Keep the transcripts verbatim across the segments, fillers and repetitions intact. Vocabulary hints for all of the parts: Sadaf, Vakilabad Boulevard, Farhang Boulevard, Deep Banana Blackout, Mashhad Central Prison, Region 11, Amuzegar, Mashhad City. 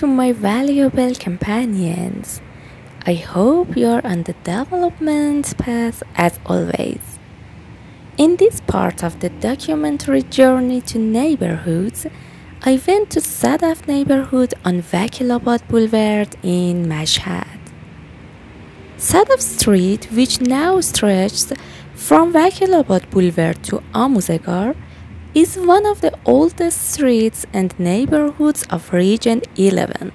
to my valuable companions. I hope you're on the development path as always. In this part of the documentary journey to neighborhoods, I went to Sadaf neighborhood on Vakilabad Boulevard in Mashhad. Sadaf Street, which now stretches from Vakilabad Boulevard to Amuzegar, is one of the oldest streets and neighborhoods of Region eleven,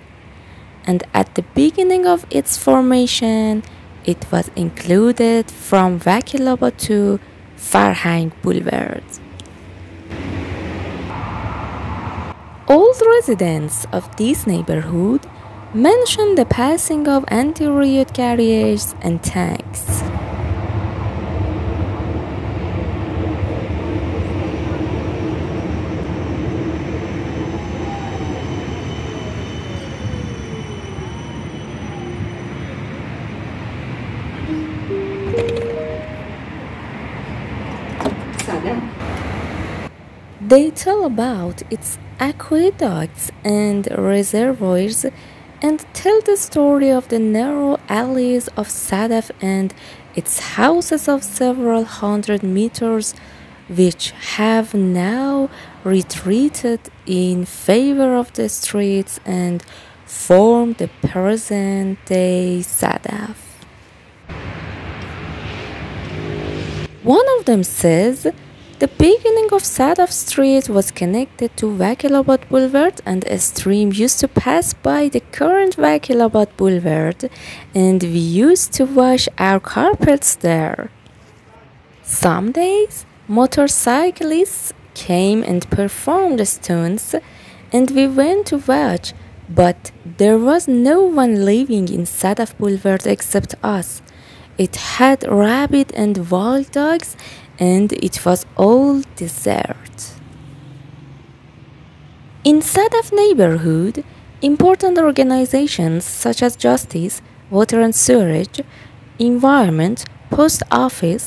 and at the beginning of its formation, it was included from Vakilabad to Farhang Boulevard. Old residents of this neighborhood mention the passing of anti-riot carriers and tanks. They tell about its aqueducts and reservoirs and tell the story of the narrow alleys of Sadaf and its houses of several hundred meters, which have now retreated in favor of the streets and form the present-day Sadaf. One of them says, "The beginning of Sadaf Street was connected to Vakilabad Boulevard, and a stream used to pass by the current Vakilabad Boulevard, and we used to wash our carpets there. Some days, motorcyclists came and performed stunts, and we went to watch, but there was no one living in Sadaf Boulevard except us. It had rabid and wild dogs, and it was all desert." In Sadaf neighborhood, important organizations such as Justice, Water and Sewerage, Environment, Post Office,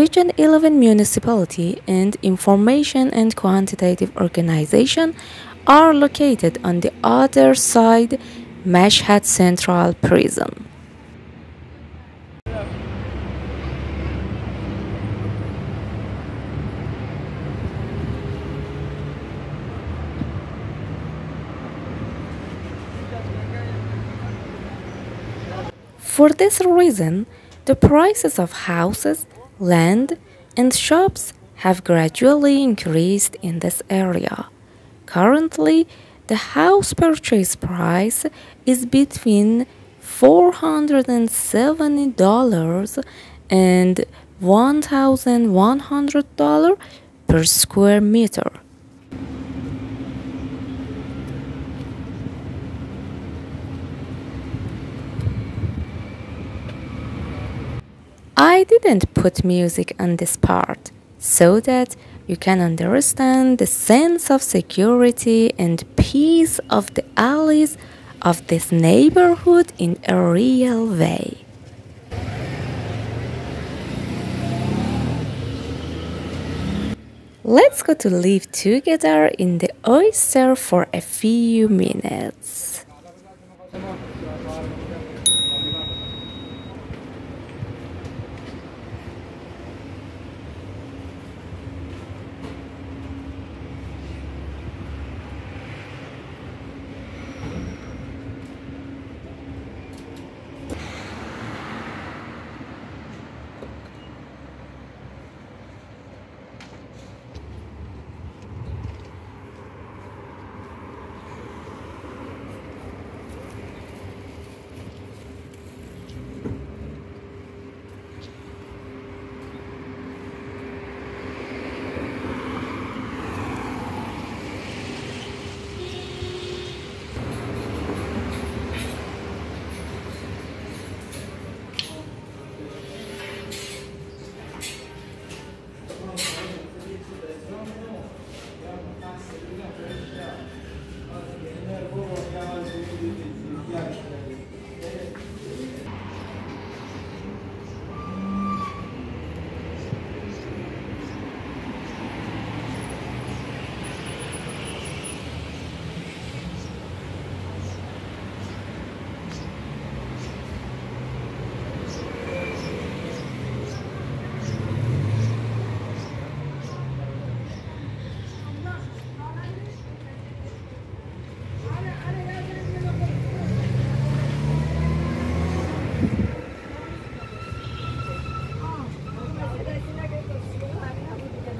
Region eleven Municipality, and Information and Quantitative Organization are located on the other side, Mashhad Central Prison. For this reason, the prices of houses, land, and shops have gradually increased in this area. Currently, the house purchase price is between four hundred seventy dollars and one thousand one hundred dollars per square meter. I didn't put music on this part, so that you can understand the sense of security and peace of the alleys of this neighborhood in a real way. Let's go to live together in the oyster for a few minutes.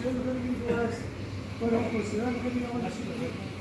considero que tiene que ver, pero considerando que tiene una situación.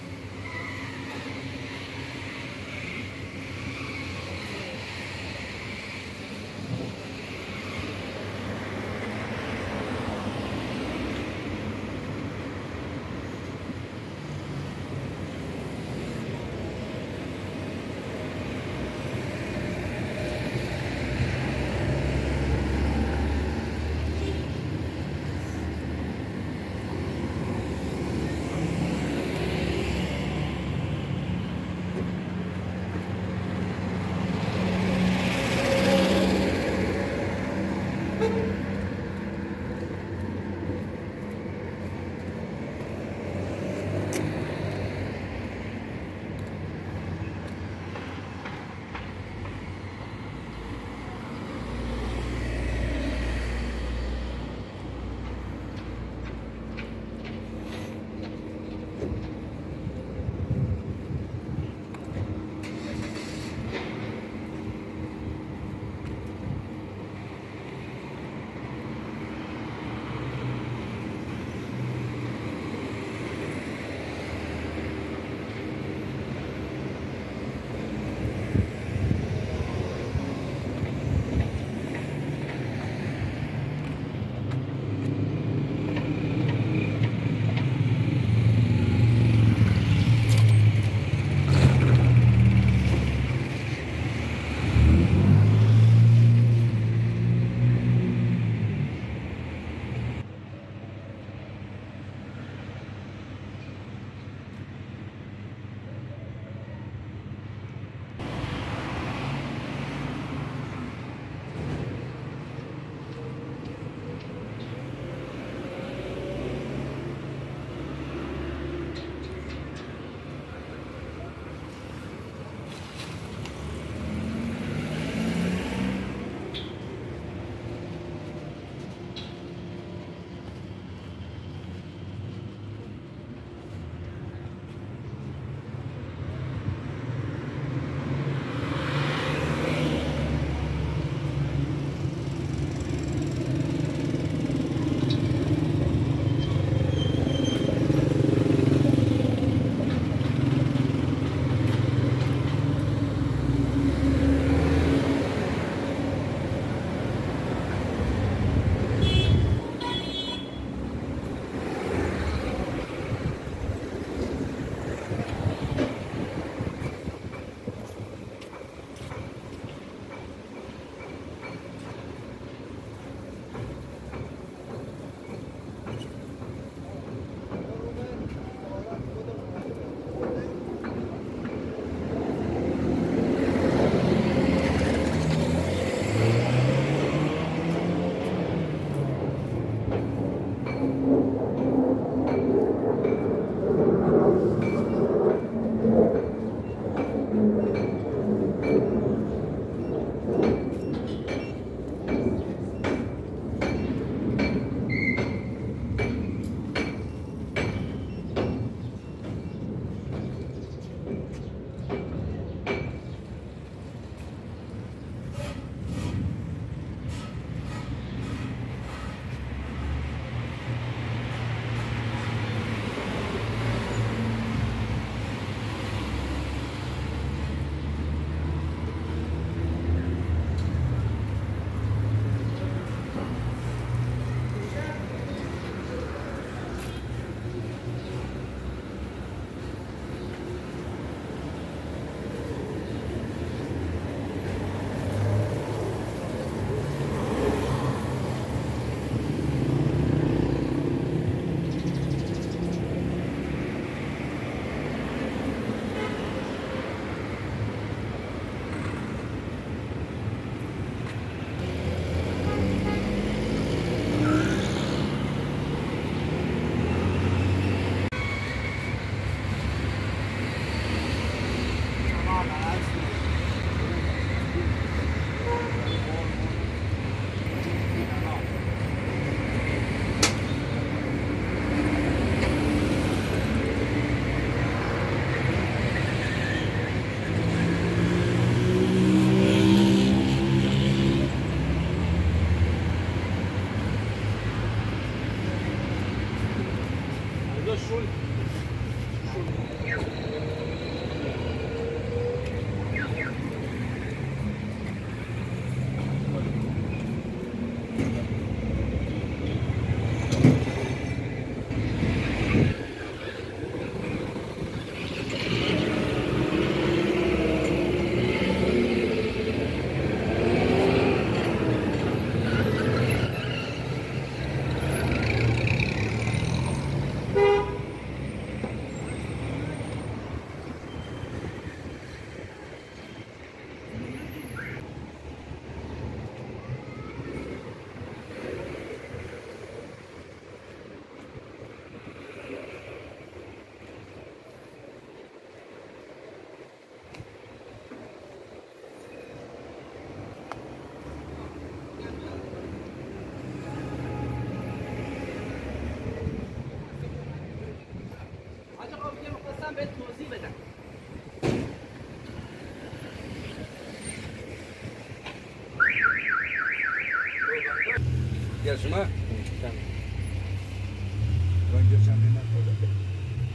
Gel şuna.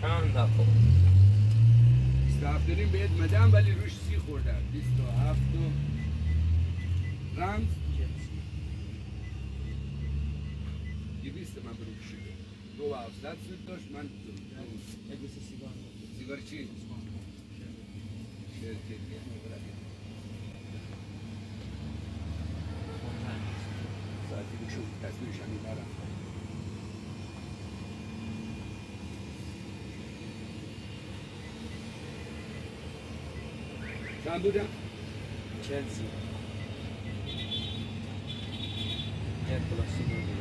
چند تا خورد بیست و هفت و نیم بهت مدم ولی روش سی خوردم بیست و هفت رمز دویست من برو کشیده دو و هفتصد سود داشت من سیگار چی؟ شوف تصوير شامل بارا شان بودا تشيلسي جاب بلاصه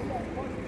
Thank you.